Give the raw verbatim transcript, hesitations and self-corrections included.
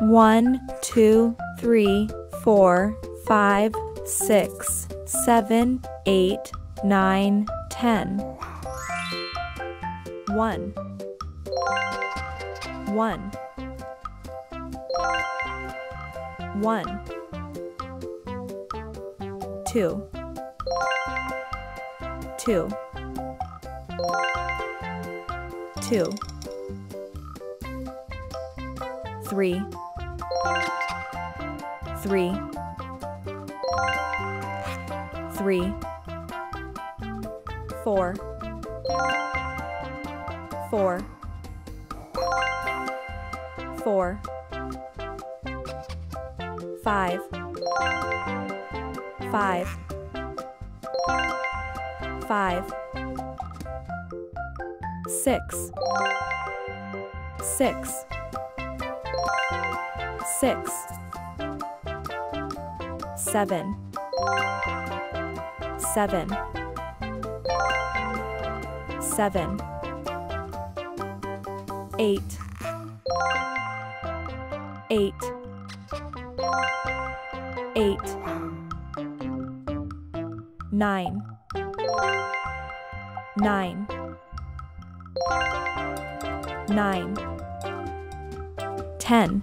One, two, three, four, five, six, seven, eight, nine, ten. One, one, one, two, two, two, three, three, three, four, four, four, five, five, five, six, six, six, seven, seven, seven, eight, eight, eight, nine, nine, nine, ten,